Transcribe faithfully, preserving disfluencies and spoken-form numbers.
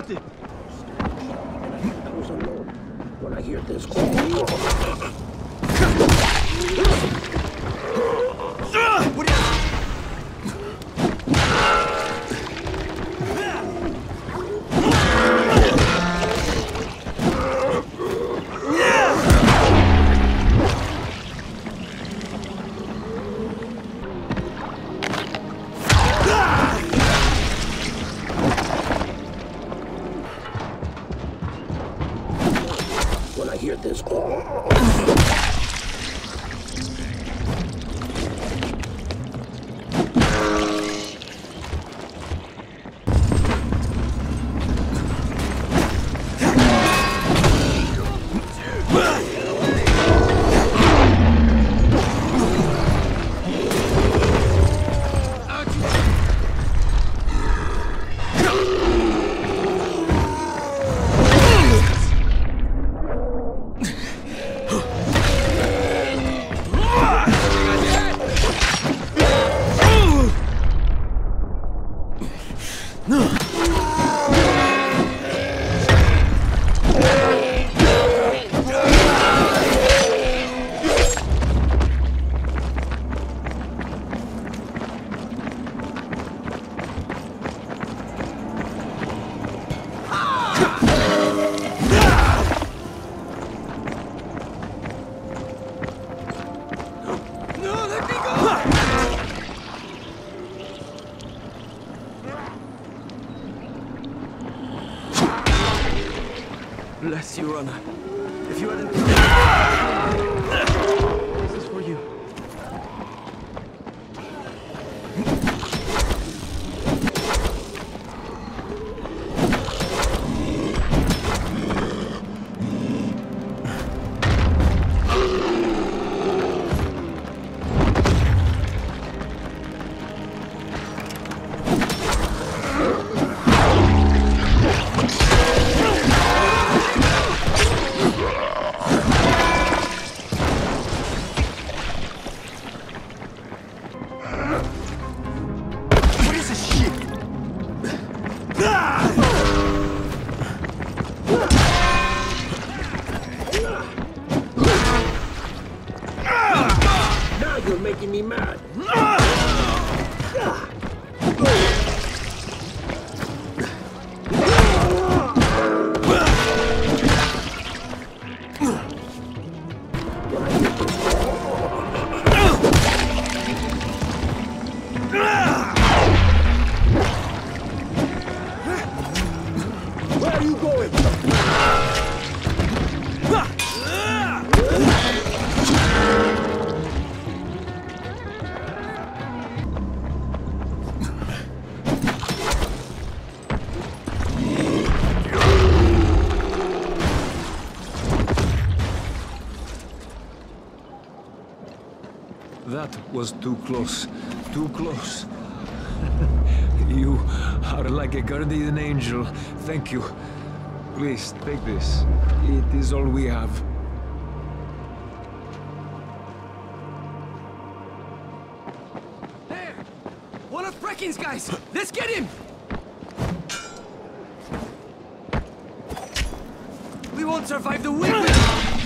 got it! When I hear this call, what are you? Bless your honor. If you hadn't... This is for you. That was too close, too close. You are like a guardian angel. Thank you. Please, take this. It is all we have. There! One of Breckin's guys! Let's get him! We won't survive the winter!